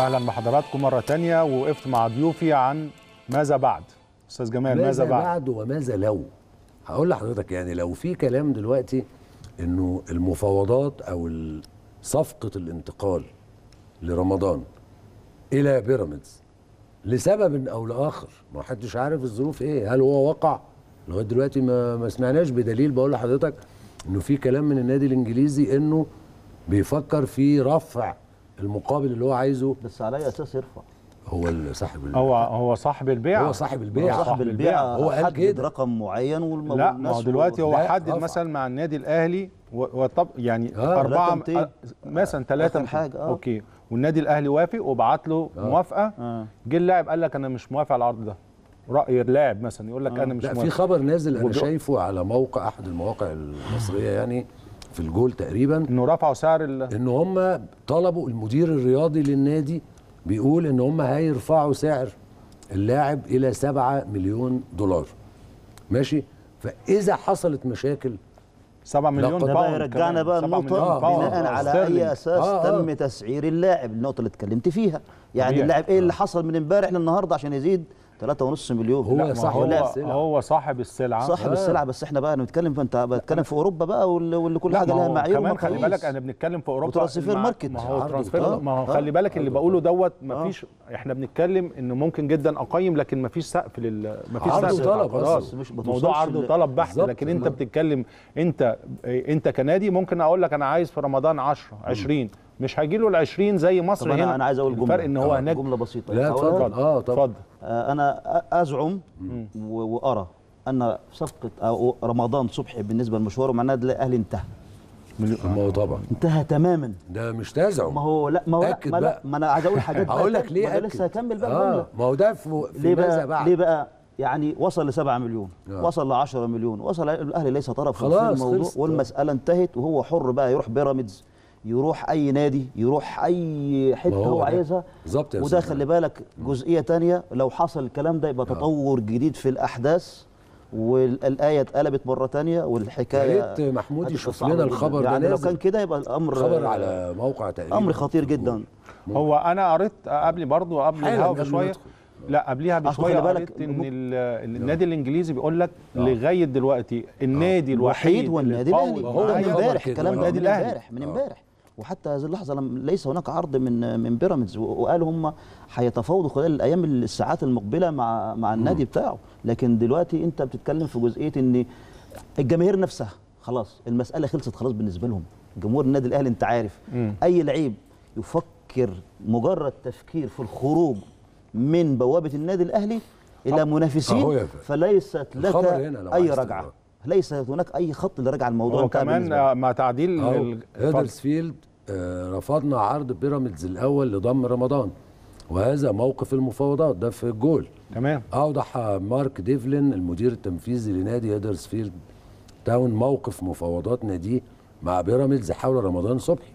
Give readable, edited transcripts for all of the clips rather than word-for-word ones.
اهلا بحضراتكم مره ثانيه. وقفت مع ضيوفي عن ماذا بعد. استاذ جمال، ماذا بعد وماذا لو؟ هقول لحضرتك يعني لو في كلام دلوقتي انه المفاوضات او صفقه الانتقال لرمضان الى بيراميدز لسبب او لاخر، ما حدش عارف الظروف ايه، هل هو وقع؟ لغايه دلوقتي ما سمعناش بدليل. بقول لحضرتك انه في كلام من النادي الانجليزي انه بيفكر في رفع المقابل اللي هو عايزه، بس على اساس يرفع هو صاحب البيع. هو صاحب البيع، هو حدد رقم معين لا، ما هو دلوقتي هو حدد مثلا مع النادي الاهلي وطب يعني 4 مثلا 3 حاجه اوكي، والنادي الاهلي وافق وبعت له موافقه. جه اللاعب قال لك انا مش موافق على العرض ده، راي اللاعب مثلا يقول لك انا مش موافق. في خبر نازل انا شايفه على موقع احد المواقع المصريه يعني في الجول تقريبا، انه رفعوا سعر ان هم طلبوا المدير الرياضي للنادي بيقول ان هم هيرفعوا سعر اللاعب الى 7 مليون دولار. ماشي، فاذا حصلت مشاكل 7 مليون باوند ده يرجعنا بقى النقطه بناء على اي اساس تم تسعير اللاعب، النقطه اللي اتكلمت فيها يعني اللاعب ايه اللي حصل من امبارح للنهارده عشان يزيد 3.5 مليون؟ هو صاحب السلعه، بس احنا بقى بنتكلم، فانت بتتكلم في اوروبا بقى واللي كل حاجه لها معايير. كمان خلي بالك انا بنتكلم في اوروبا ترانسفير ماركت. ما هو خلي بالك اللي بقوله دوت مفيش. احنا بنتكلم انه ممكن جدا اقيم، لكن مفيش سقف مفيش سقف للقرار، موضوع عرض وطلب بحت. لكن انت بتتكلم انت كنادي ممكن اقول لك انا عايز في رمضان 10 20، مش هيجي له ال 20 زي مصر هنا. انا عايز اقول الفرق ان هو هناك جمله بسيطه. لا اتفضل. اتفضل. انا ازعم وارى ان صفقه أو رمضان صبحي بالنسبه لمشواره مع النادي الاهلي انتهى. طبعا انتهى تماما. ده مش تزعم. ما هو لا، ما هو أكد لا، بقى. ما انا عايز اقول حاجات هقول لك ليه أكد. لسه هكمل بقى الجمله. ما هو ده في ماذا بعد. ليه بقى؟ يعني وصل ل 7 مليون، وصل ل 10 مليون، وصل الاهلي ليس طرف في الموضوع والمساله انتهت، وهو حر بقى يروح بيراميدز، يروح اي نادي، يروح اي حته هو عايزها. وده خلي بالك جزئيه تانية، لو حصل الكلام ده يبقى تطور جديد في الاحداث، والايه اتقلبت مره تانية والحكايه. يا ريت محمود يشوف لنا الخبر ده يعني لو كان كده يبقى الامر خبر على موقع تقريبا، امر خطير جدا. هو انا قريت قبل الهوا بشويه، لا قبليها بشويه، قالت ان النادي الانجليزي بيقول لك لغايه دلوقتي النادي الوحيد والنادي الاهلي. هو امبارح الكلام ده، من امبارح وحتى هذه اللحظه ليس هناك عرض من بيراميدز، وقالوا هم هيتفاوضوا خلال الايام الساعات المقبله مع النادي بتاعه. لكن دلوقتي انت بتتكلم في جزئيه ان الجماهير نفسها خلاص المساله خلصت، خلاص بالنسبه لهم جمهور النادي الاهلي. انت عارف اي لعيب يفكر مجرد تفكير في الخروج من بوابه النادي الاهلي الى منافسين، فليست لك اي رجعه، ليس هناك اي خط لرجعه. الموضوع كمان مع تعديل هدرسفيلد رفضنا عرض بيراميدز الاول لضم رمضان، وهذا موقف المفاوضات ده في الجول. تمام. اوضح مارك ديفلين المدير التنفيذي لنادي هدرسفيلد تاون موقف مفاوضات ناديه مع بيراميدز حول رمضان صبحي.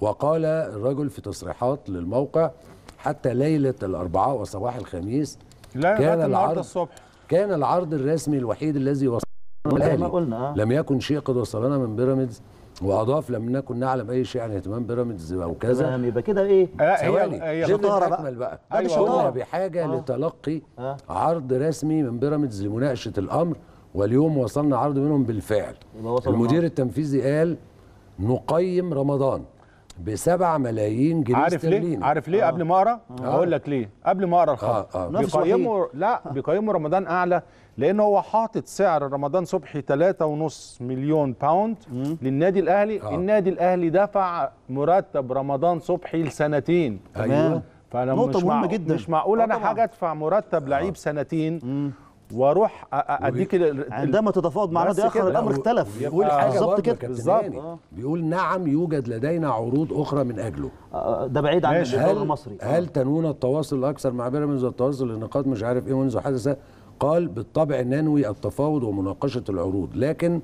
وقال الرجل في تصريحات للموقع: حتى ليلة الأربعاء وصباح الخميس كان العرض الرسمي الوحيد الذي وصلنا الأهلي، لم يكن شيء قد وصلنا من بيراميدز. وأضاف: لم نكن نعلم أي شيء عن اهتمام بيراميدز أو كذا. يبقى كده إيه؟ ثواني، شطارة بقى. كنا بحاجة لتلقي عرض رسمي من بيراميدز لمناقشة الأمر، واليوم وصلنا عرض منهم بالفعل. المدير التنفيذي قال: نقيم رمضان ب7 ملايين جنيه. عارف ليه؟ قبل ما اقرا اقول لك ليه. قبل ما اقرا الخبر بيقيموا رمضان اعلى، لان هو حاطط سعر رمضان صبحي 3.5 مليون باوند للنادي الاهلي. النادي الاهلي دفع مرتب رمضان صبحي لسنتين. ايوه، فانا مش معقول انا حاجه ادفع مرتب لعيب سنتين واروح اديك عندما تتفاوض مع نادي اخر الامر اختلف. بيقول حاجه بالظبط كده بالظبط. بيقول: نعم يوجد لدينا عروض اخرى من اجله. ده بعيد عن الدوري المصري. هل تنوون التواصل الاكثر مع بيراميدز والتواصل للنقاط مش عارف ايه منذ حدث؟ قال: بالطبع ننوي التفاوض ومناقشه العروض، لكن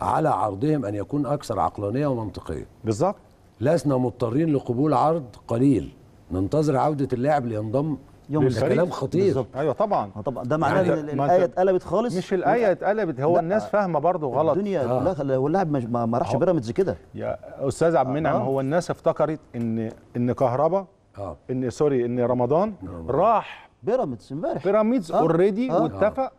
على عرضهم ان يكون اكثر عقلانيه ومنطقيه. بالظبط، لسنا مضطرين لقبول عرض قليل، ننتظر عوده اللاعب لينضم يوم كلام خطير بالزبط. ايوه طبعا طبعا ده معناه يعني ان الايه اتقلبت خالص. مش الايه اتقلبت، هو الناس فاهمه برضه غلط الدنيا. لا هو اللاعب ما راحش بيراميدز كده يا استاذ عبد المنعم. هو الناس افتكرت ان كهربا ان سوري ان رمضان راح بيراميدز امبارح. بيراميدز اوريدي واتفق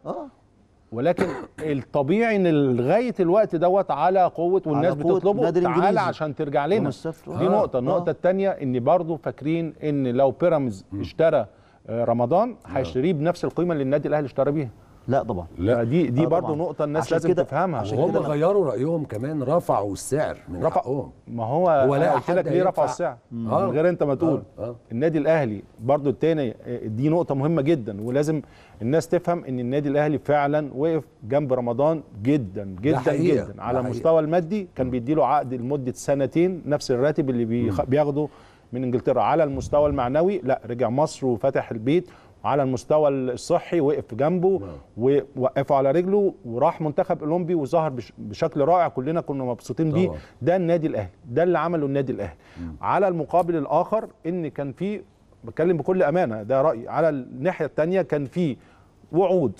ولكن الطبيعي ان لغايه الوقت دوت على قوه والناس على قوة بتطلبه تعالى عشان ترجع لنا. دي نقطه. النقطه الثانيه ان برضه فاكرين ان لو بيراميدز اشترى رمضان هيشتريه بنفس القيمه اللي النادي الاهلي اشترى بيها. لا طبعا لا، دي برضه نقطه الناس لازم تفهمها. وهم غيروا رايهم كمان، رفعوا السعر من حقهم. ما هو انا قلت لك ليه رفع السعر من غير انت ما تقول. النادي الاهلي برضه الثاني، دي نقطه مهمه جدا ولازم الناس تفهم ان النادي الاهلي فعلا وقف جنب رمضان جدا جدا جدا على المستوى المادي. كان بيديله عقد لمده سنتين نفس الراتب اللي بياخده من انجلترا. على المستوى المعنوي لا، رجع مصر وفتح البيت. على المستوى الصحي وقف جنبه ووقفه على رجله وراح منتخب اولمبي وظهر بشكل رائع، كلنا كنا مبسوطين بيه. ده النادي الاهلي، ده اللي عمله النادي الاهلي. على المقابل الاخر ان كان في، بتكلم بكل امانه ده رايي، على الناحيه الثانيه كان في وعود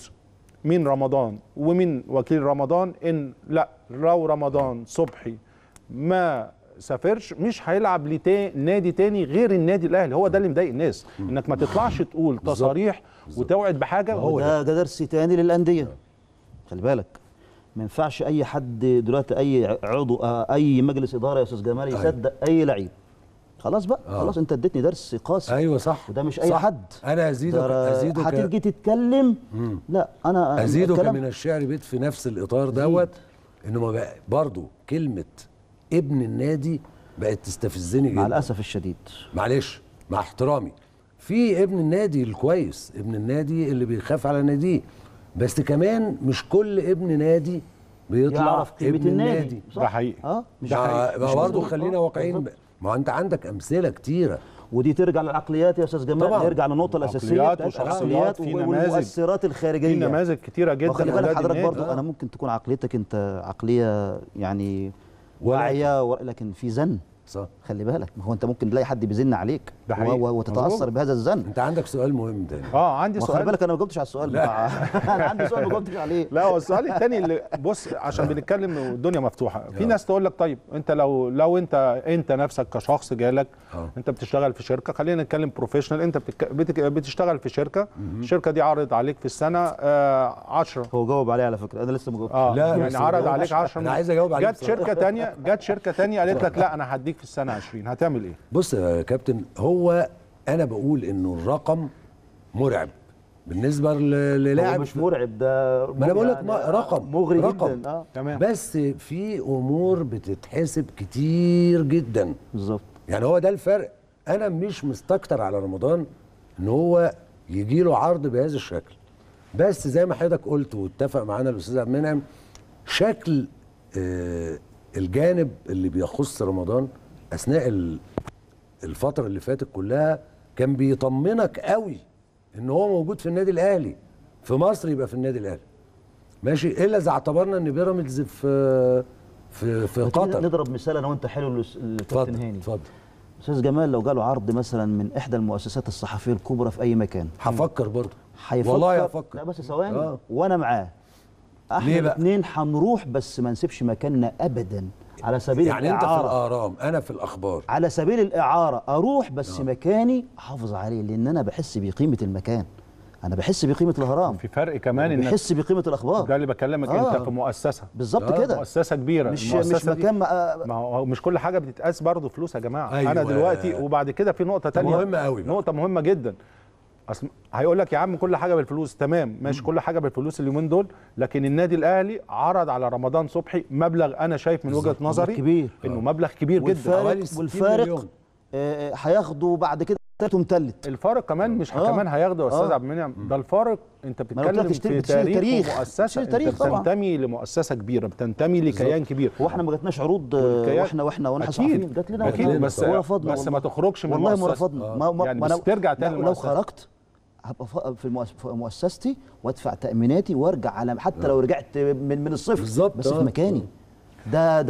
من رمضان ومن وكيل رمضان ان لا، لو رمضان صبحي ما سافرش مش هيلعب نادي تاني غير النادي الاهلي. هو ده اللي مضايق الناس، انك ما تطلعش تقول تصاريح وتوعد بحاجه. هو ده درس تاني للانديه. خلي بالك ما ينفعش اي حد دلوقتي، اي عضو اي مجلس اداره يا استاذ جمال يصدق اي لعيب. خلاص بقى خلاص انت اديتني درس قاسي. ايوه صح، وده مش اي حد. انا ازيدك هتيجي تتكلم. لا انا ازيدك من الشعر بيت في نفس الاطار دوت، انه برضه كلمه ابن النادي بقت تستفزني جدا مع الاسف الشديد. معلش مع احترامي، في ابن النادي الكويس، ابن النادي اللي بيخاف على ناديه، بس كمان مش كل ابن نادي بيطلع ابن النادي. ده حقيقي. مش برضه خلينا واقعيين. ما انت عندك امثله كتيره، ودي ترجع للعقليات يا استاذ جمال. نرجع للنقطه الاساسيه، عقليات والمؤثرات الخارجيه. في نماذج كتيره جدا. خلي بالك حضرتك برضه انا ممكن تكون عقليتك انت عقليه يعني واعيه لكن في زن. صح، خلي بالك. ما هو انت ممكن تلاقي حد بيزن عليك وتتاثر بهذا الزن. انت عندك سؤال مهم تاني. عندي سؤال. خلي بالك انا ما جاوبتش على السؤال. انا عندي سؤال ما جاوبتش عليه. لا هو السؤال الثاني اللي بص، عشان بنتكلم والدنيا مفتوحه. في ناس تقول لك طيب انت لو انت نفسك كشخص جالك، انت بتشتغل في شركه، خلينا نتكلم بروفيشنال، انت بتشتغل في شركه، الشركه دي عرضت عليك في السنه 10. هو جاوب عليه على فكره، انا لسه ما جاوبتش. لا يعني عرض عليك 10. انا عايز اجاوب عليك. جت شركه ثانيه قالت لك لا انا هديك في السنه 20، هتعمل ايه؟ بص يا كابتن، هو انا بقول انه الرقم مرعب بالنسبه للاعب. مش مرعب ده، ما انا بقول لك رقم مغري جدا. تمام، بس في امور بتتحسب كتير جدا. بالظبط، يعني هو ده الفرق. انا مش مستكتر على رمضان ان هو يجي له عرض بهذا الشكل، بس زي ما حضرتك قلت واتفق معانا الاستاذ عبد المنعم، شكل الجانب اللي بيخص رمضان اثناء الفتره اللي فاتت كلها كان بيطمنك قوي ان هو موجود في النادي الاهلي في مصر، يبقى في النادي الاهلي ماشي، الا اذا اعتبرنا ان بيراميدز في قطر. نضرب مثال انا وانت حلو للكابتن هاني. اتفضل استاذ جمال. لو جاله عرض مثلا من احدى المؤسسات الصحفيه الكبرى في اي مكان، هفكر برضه. والله هفكر. لا بس ثواني. وانا معاه. احنا الاثنين هنروح، بس ما نسيبش مكاننا ابدا. على سبيل يعني الإعارة. انت في الآرام، انا في الاخبار. على سبيل الاعاره اروح، بس مكاني احافظ عليه، لان انا بحس بقيمه المكان، انا بحس بقيمه الهرام. في فرق كمان، انك بحس بقيمه الاخبار. ده اللي بكلمك. انت في مؤسسه بالظبط كده، مؤسسه كبيره، مش مكان. ما هو مش كل حاجه بتتقاس برضه فلوس يا جماعه. أيوة. انا دلوقتي وبعد كده في نقطه ثانيه مهمه قوي، نقطه مهمه جدا. اصل هيقول لك يا عم كل حاجه بالفلوس. تمام ماشي، كل حاجه بالفلوس اليومين دول، لكن النادي الاهلي عرض على رمضان صبحي مبلغ انا شايف من وجهه نظري كبير. انه مبلغ كبير جدا، والفارق هياخده بعد كده تلت. الفارق كمان مش كمان هياخده يا استاذ عبد المنعم. ده الفارق انت بتتكلم في تاريخ مؤسسه. انت بتنتمي لمؤسسه كبيره، بتنتمي لكيان كبير. واحنا ما جاتناش عروض واحنا صحفيين جات لنا اكيد، بس ما تخرجش من المؤسسه. والله ما رفضنا يعني، بس ترجع تاني للمؤسسه. لو خرجت هبقى في مؤسستي وادفع تاميناتي وارجع، على حتى لو رجعت من الصفر، بس في مكاني. ده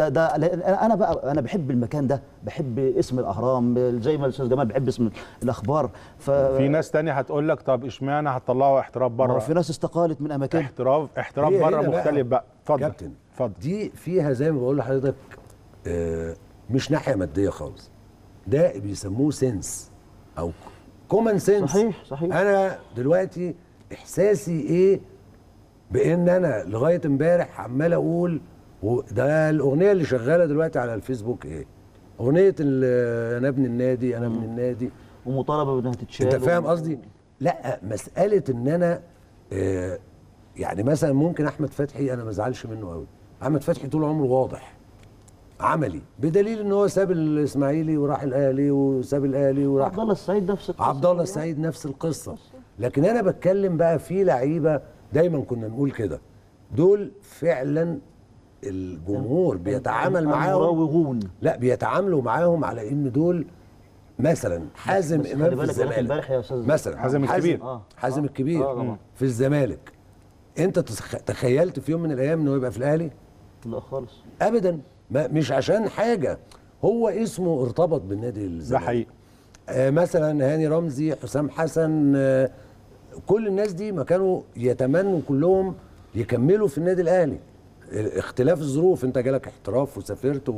انا بحب المكان ده، بحب اسم الاهرام زي ما الاستاذ جمال بحب اسم الاخبار. في ناس تانية هتقول لك طب اشمعنى هتطلعوا احتراف بره؟ في ناس استقالت من اماكن احتراف بره مختلف بقى. اتفضل كابتن، اتفضل. دي فيها زي ما بقول لحضرتك مش ناحيه ماديه خالص، ده بيسموه سنس او كومن سنس. صحيح صحيح. انا دلوقتي احساسي ايه بان انا لغايه امبارح عمال اقول ده الاغنيه اللي شغاله دلوقتي على الفيسبوك ايه؟ اغنيه انا ابن النادي، انا ابن النادي، ومطالبه بانها تتشال. انت فاهم قصدي؟ لا مساله ان انا يعني مثلا ممكن احمد فتحي انا ما ازعلش منه قوي. احمد فتحي طول عمره واضح عملي، بدليل ان هو ساب الاسماعيلي وراح الاهلي وساب الاهلي وراح عبد الله السعيد نفس القصه. عبد الله السعيد نفس القصه. لكن انا بتكلم بقى في لعيبه دايما كنا نقول كده، دول فعلا الجمهور بيتعامل معاهم، لا بيتعاملوا معاهم على ان دول مثلا حازم امام في الزمالك مثلا، حازم الكبير حازم الكبير في الزمالك. انت تخيلت في يوم من الايام انه يبقى في الاهلي؟ لا خالص ابدا. مش عشان حاجه، هو اسمه ارتبط بالنادي الزمالك، ده حقيقي. مثلا هاني رمزي، حسام حسن، كل الناس دي ما كانوا يتمنوا كلهم يكملوا في النادي الاهلي، اختلاف الظروف. انت جالك احتراف وسافرت،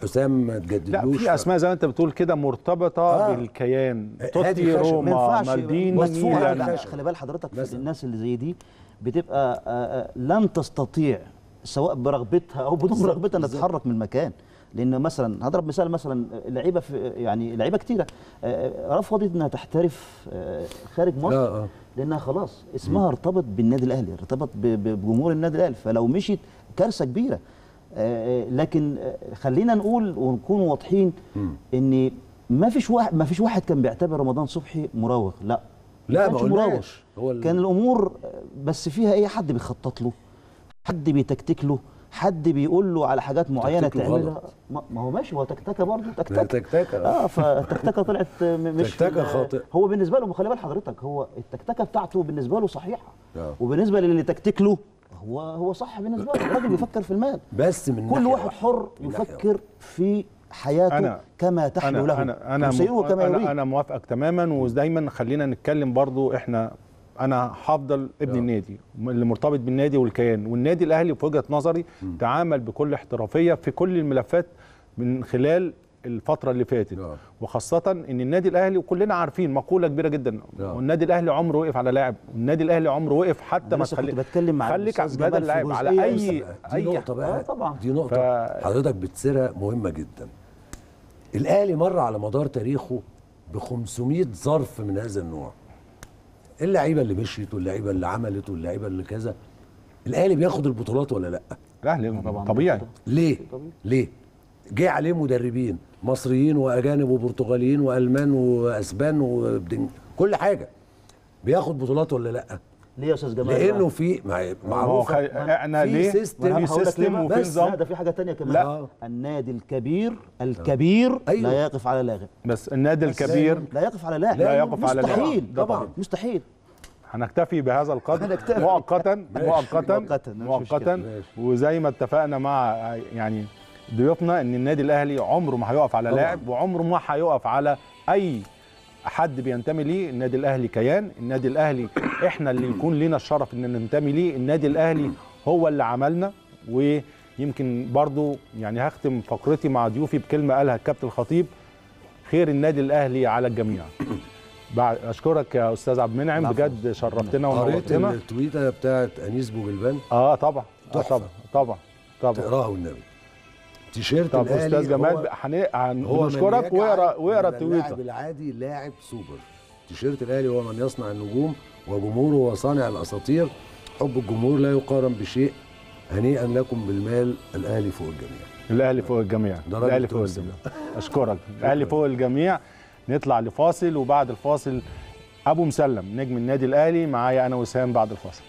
وحسام ما تجددلوش. لا في اسماء زي ما انت بتقول كده مرتبطه بالكيان. توتي، روما، مالديني، ميلان. خلي بال حضرتك في الناس اللي زي دي بتبقى لن تستطيع سواء برغبتها او بدون رغبتها انها تتحرك من المكان. لان مثلا هضرب مثال، مثلا لعيبه يعني لعيبه كتيره رفضت انها تحترف خارج مصر لانها خلاص اسمها ارتبط بالنادي الاهلي، ارتبط بجمهور النادي الاهلي، فلو مشيت كارثه كبيره. لكن خلينا نقول ونكون واضحين ان ما فيش واحد كان بيعتبر رمضان صبحي مراوغ. لا ما قلناش كان الامور، بس فيها ايه، حد بيخطط له، حد بيتكتك له، حد بيقول له على حاجات معينه تعملها. ما هو ماشي، هو تكتكه برضه، تكتكه فتكتكه طلعت مش تكتكه خاطئ. هو بالنسبه له، خلي بال حضرتك، هو التكتكه بتاعته بالنسبه له صحيحه، وبالنسبه للي تكتك له هو صح بالنسبه له. الراجل بيفكر في المال بس، من كل واحد حر يفكر في حياته كما تحلو له. أنا موافقك تماما. ودايما خلينا نتكلم برضه، انا هفضل ابن النادي اللي مرتبط بالنادي والكيان، والنادي الاهلي في وجهه نظري تعامل بكل احترافيه في كل الملفات من خلال الفتره اللي فاتت، وخاصه ان النادي الاهلي، وكلنا عارفين مقوله كبيره جدا، والنادي الاهلي عمره وقف على لاعب، والنادي الاهلي عمره وقف حتى ما بتكلم مع خليك بدل لاعب على اي نقطه بقى. طبعا دي نقطه حضرتك بتسرها مهمه جدا. الاهلي مر على مدار تاريخه ب 500 ظرف من هذا النوع، اللعيبه اللي مشيت واللعيبه اللي عملت واللعيبه اللي كذا. الاهلي بياخد البطولات ولا لا؟ الاهلي طبيعي. ليه جه عليه مدربين مصريين واجانب وبرتغاليين والمان واسبان كل حاجه، بياخد بطولات ولا لا؟ ليه يا استاذ جمال؟ لانه في معروف احنا ليه في سيستم وفي نظام. ده في حاجه ثانيه كمان. النادي الكبير أيوه. لا يقف على لاعب، بس النادي الكبير لا يقف على لاعب، مستحيل. طبعا مستحيل. هنكتفي بهذا القدر مؤقتا وزي ما اتفقنا مع يعني ضيوفنا ان النادي الاهلي عمره ما هيقف على لاعب، وعمره ما هيقف على اي حد بينتمي ليه. النادي الاهلي كيان، النادي الاهلي احنا اللي يكون لنا الشرف ان ننتمي ليه، النادي الاهلي هو اللي عملنا. ويمكن برضو يعني هختم فقرتي مع ضيوفي بكلمه قالها الكابتن الخطيب، خير النادي الاهلي على الجميع. اشكرك يا استاذ عبد المنعم، بجد شرفتنا ونورتنا. قريت التويته بتاعت انيس بوجلبان؟ طبعا طبعا تقراها والنبي. تيشيرت الاهلي. طب استاذ جمال هنشكرك، واقرا التويته. اللاعب العادي لاعب سوبر. تيشيرت الاهلي هو من يصنع النجوم، وجمهوره هو صانع الاساطير. حب الجمهور لا يقارن بشيء. هنيئا لكم بالمال، الاهلي فوق الجميع. الاهلي فوق الجميع. الاهلي فوق الجميع. اشكرك. الاهلي فوق الجميع. نطلع لفاصل، وبعد الفاصل ابو مسلم نجم النادي الاهلي. معايا انا وسام بعد الفاصل.